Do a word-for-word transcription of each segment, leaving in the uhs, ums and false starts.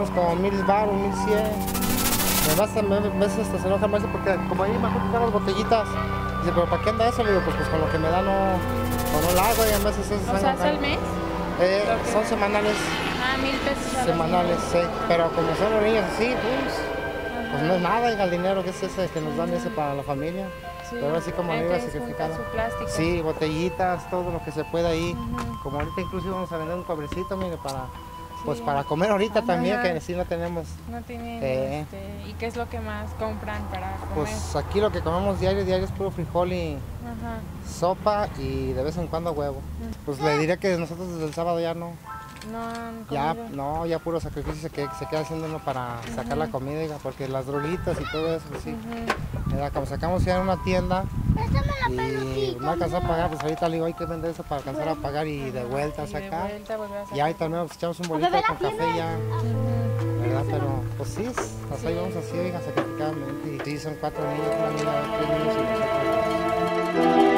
pagamos como mil baros, mil cien. Me vas a, me, me hasta se enoja, me dice, porque como ahí me juntan las botellitas. Dice, pero ¿para qué anda eso? Le digo, pues, pues con lo que me da no, no lo hago. Y a veces se ¿O sea, es al mes? Eh, okay. Son semanales. Ah, mil pesos. Semanales, sí. Ah. Pero como son los niños así, pues... Pues no es nada, el dinero que es ese que nos dan, ese para la familia. Sí. Pero así como ahí iba sacrificado. Sí, botellitas, todo lo que se pueda ahí. Ajá. Como ahorita inclusive vamos a vender un cobrecito, mire, para, sí, pues para comer ahorita. Ajá. También, que sí no tenemos. No tienen, eh, este, ¿y qué es lo que más compran para comer? Pues aquí lo que comemos diario, diario es puro frijol y ajá, sopa y de vez en cuando huevo. Ajá. Pues le diría que nosotros desde el sábado ya no. No, ya, no, ya puro sacrificio que se queda haciendo uno para uh-huh, sacar la comida, porque las droguitas y todo eso, sí. Uh-huh. Mira, como sacamos ya en una tienda y peluquita, no alcanzó a pagar, pues ahorita le digo, hay que vender eso para alcanzar a pagar y de vuelta sacar. Y ahí también pues, echamos un bolito con café ya. Uh-huh. ¿Verdad? Pero pues sí, nos ayudamos así, oiga, sacrificadamente. Y sí, son cuatro niños, una niña, tres niños y nosotros.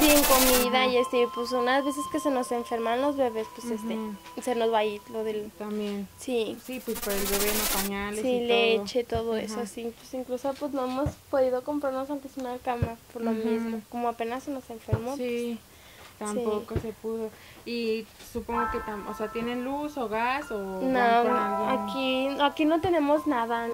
Sin comida y este, pues unas veces que se nos enferman los bebés, pues uh-huh, este, se nos va a ir lo del... También. Sí. Sí, pues para el bebé no pañales, sí, y leche, todo, todo uh-huh, eso, sí. Pues incluso pues no hemos podido comprarnos antes una cama por lo uh-huh, mismo. Como apenas se nos enfermó. Sí, pues, tampoco sí, se pudo. Y supongo que, tam o sea, ¿tienen luz o gas o...? No, aquí, aquí no tenemos nada.